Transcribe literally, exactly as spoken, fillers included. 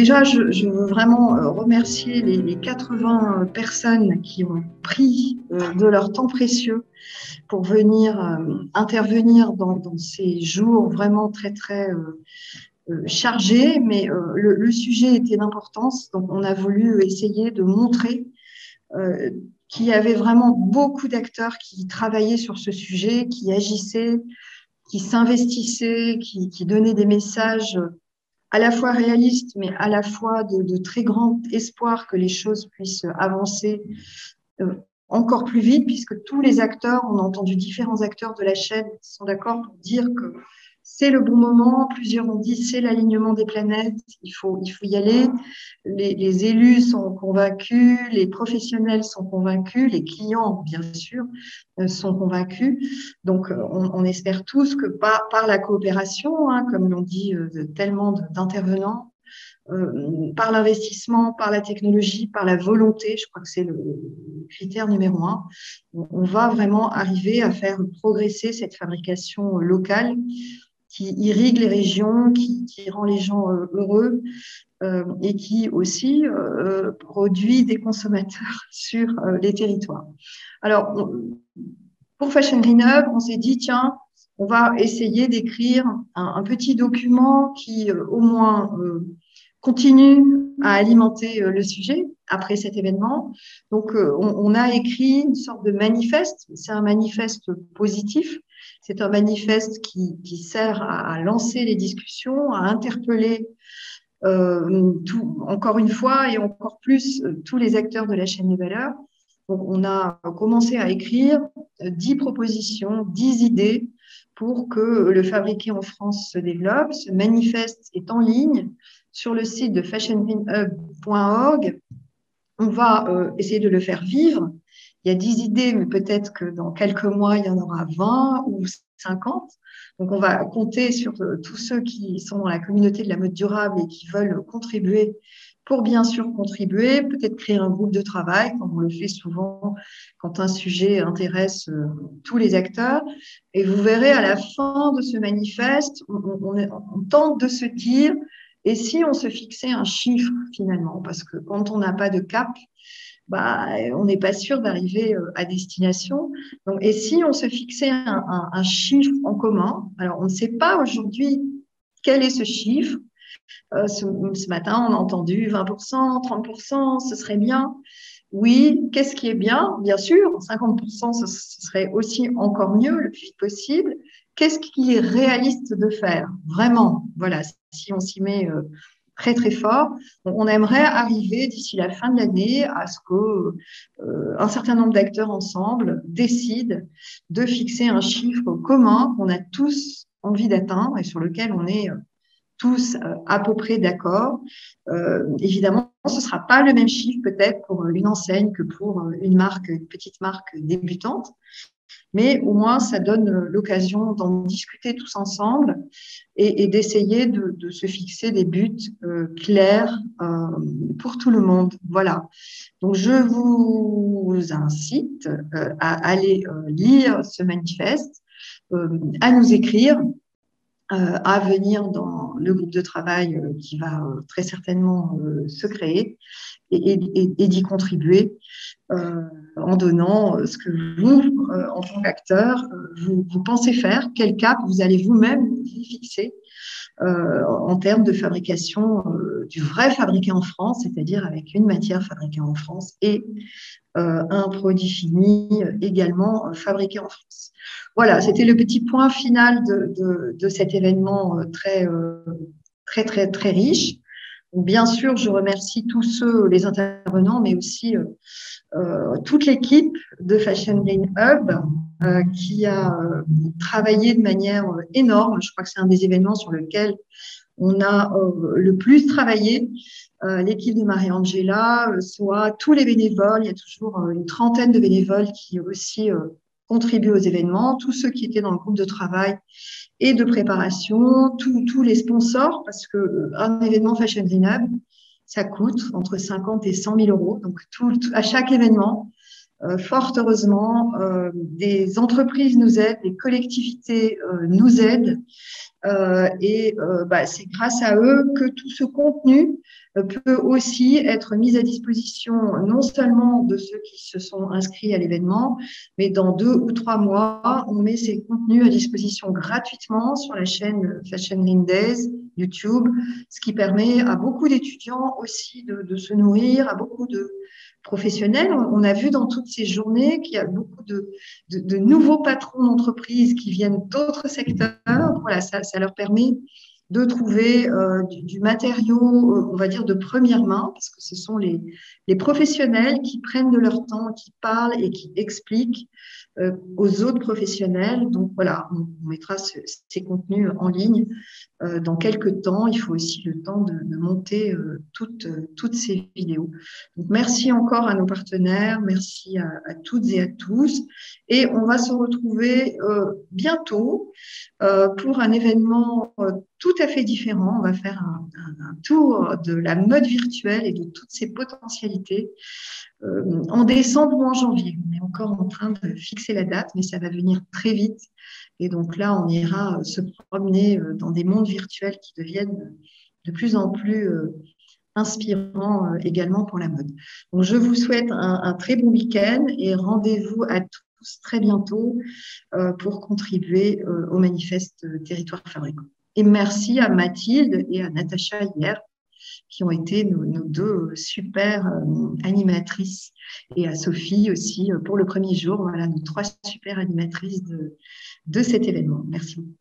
déjà, je, je veux vraiment remercier les, les quatre-vingts personnes qui ont pris de leur temps précieux pour venir euh, intervenir dans, dans ces jours vraiment très, très euh, chargé, mais euh, le, le sujet était d'importance, donc on a voulu essayer de montrer euh, qu'il y avait vraiment beaucoup d'acteurs qui travaillaient sur ce sujet, qui agissaient, qui s'investissaient, qui, qui donnaient des messages à la fois réalistes, mais à la fois de, de très grand espoir que les choses puissent avancer euh, encore plus vite, puisque tous les acteurs, on a entendu différents acteurs de la chaîne, sont d'accord pour dire que c'est le bon moment, plusieurs ont dit c'est l'alignement des planètes, il faut, il faut y aller, les, les élus sont convaincus, les professionnels sont convaincus, les clients bien sûr euh, sont convaincus, donc on, on espère tous que par, par la coopération, hein, comme l'ont dit euh, tellement d'intervenants, euh, par l'investissement, par la technologie, par la volonté, je crois que c'est le, le critère numéro un, on, on va vraiment arriver à faire progresser cette fabrication euh, locale, qui irrigue les régions, qui, qui rend les gens heureux euh, et qui aussi euh, produit des consommateurs sur euh, les territoires. Alors, on, pour Fashion Green Hub, on s'est dit, tiens, on va essayer d'écrire un, un petit document qui, euh, au moins, euh, continue à alimenter euh, le sujet après cet événement. Donc, euh, on, on a écrit une sorte de manifeste, c'est un manifeste positif. C'est un manifeste qui, qui sert à, à lancer les discussions, à interpeller euh, tout, encore une fois et encore plus euh, tous les acteurs de la chaîne des valeurs. Donc, on a commencé à écrire dix propositions, dix idées pour que le fabriqué en France se développe. Ce manifeste est en ligne sur le site de fashion green hub point org. On va euh, essayer de le faire vivre. Il y a dix idées, mais peut-être que dans quelques mois, il y en aura vingt ou cinquante. Donc, on va compter sur tous ceux qui sont dans la communauté de la mode durable et qui veulent contribuer pour bien sûr contribuer, peut-être créer un groupe de travail, comme on le fait souvent quand un sujet intéresse euh, tous les acteurs. Et vous verrez, à la fin de ce manifeste, on, on, on, on tente de se dire, et si on se fixait un chiffre finalement, parce que quand on n'a pas de cap, bah, on n'est pas sûr d'arriver à destination. Donc, et si on se fixait un, un, un chiffre en commun, alors on ne sait pas aujourd'hui quel est ce chiffre. Euh, ce, ce matin, on a entendu vingt pour cent, trente pour cent, ce serait bien. Oui, qu'est-ce qui est bien? Bien sûr, cinquante pour cent, ce, ce serait aussi encore mieux, le plus vite possible. Qu'est-ce qui est réaliste de faire? Vraiment, voilà, si on s'y met... Euh, très, très fort. On aimerait arriver d'ici la fin de l'année à ce que euh, un certain nombre d'acteurs ensemble décident de fixer un chiffre commun qu'on a tous envie d'atteindre et sur lequel on est euh, tous euh, à peu près d'accord. Euh, évidemment, ce ne sera pas le même chiffre peut-être pour une enseigne que pour une marque, une petite marque débutante. Mais au moins, ça donne l'occasion d'en discuter tous ensemble et, et d'essayer de, de se fixer des buts euh, clairs euh, pour tout le monde. Voilà. Donc, je vous incite euh, à aller euh, lire ce manifeste, euh, à nous écrire, euh, à venir dans le groupe de travail euh, qui va euh, très certainement euh, se créer et, et, et d'y contribuer. Euh, en donnant euh, ce que vous, euh, en tant qu'acteur, euh, vous, vous pensez faire, quel cap vous allez vous-même vous fixer euh, en termes de fabrication euh, du vrai fabriqué en France, c'est-à-dire avec une matière fabriquée en France et euh, un produit fini euh, également euh, fabriqué en France. Voilà, c'était le petit point final de, de, de cet événement euh, très, euh, très, très, très riche. Bien sûr, je remercie tous ceux, les intervenants, mais aussi euh, euh, toute l'équipe de Fashion Green Hub euh, qui a euh, travaillé de manière euh, énorme. Je crois que c'est un des événements sur lequel on a euh, le plus travaillé. Euh, l'équipe de Marie-Angela, euh, soit tous les bénévoles, il y a toujours euh, une trentaine de bénévoles qui aussi euh, contribuent aux événements, tous ceux qui étaient dans le groupe de travail et de préparation, tous les sponsors, parce que un événement Fashion Green Hub, ça coûte entre cinquante et cent mille euros. Donc, tout, tout, à chaque événement, Euh, fort heureusement, euh, des entreprises nous aident, des collectivités euh, nous aident euh, et euh, bah, c'est grâce à eux que tout ce contenu euh, peut aussi être mis à disposition non seulement de ceux qui se sont inscrits à l'événement, mais dans deux ou trois mois, on met ces contenus à disposition gratuitement sur la chaîne Fashion Green Days, YouTube, ce qui permet à beaucoup d'étudiants aussi de, de se nourrir, à beaucoup de professionnels. On a vu dans toutes ces journées qu'il y a beaucoup de, de, de nouveaux patrons d'entreprises qui viennent d'autres secteurs. Voilà, ça, ça leur permet de trouver euh, du, du matériau, euh, on va dire, de première main, parce que ce sont les, les professionnels qui prennent de leur temps, qui parlent et qui expliquent euh, aux autres professionnels. Donc voilà, on, on mettra ce, ces contenus en ligne euh, dans quelques temps. Il faut aussi le temps de, de monter euh, toutes, euh, toutes ces vidéos. Donc merci encore à nos partenaires, merci à, à toutes et à tous. Et on va se retrouver euh, bientôt euh, pour un événement euh, tout à fait différent. On va faire un, un, un tour de la mode virtuelle et de toutes ses potentialités euh, en décembre ou en janvier. On est encore en train de fixer la date, mais ça va venir très vite. Et donc là, on ira se promener dans des mondes virtuels qui deviennent de plus en plus euh, inspirants euh, également pour la mode. Donc, je vous souhaite un, un très bon week-end et rendez-vous à tous très bientôt euh, pour contribuer euh, au manifeste Territoires Fabricants. Et merci à Mathilde et à Natacha hier, qui ont été nos, nos deux super euh, animatrices, et à Sophie aussi euh, pour le premier jour. Voilà nos trois super animatrices de, de cet événement. Merci.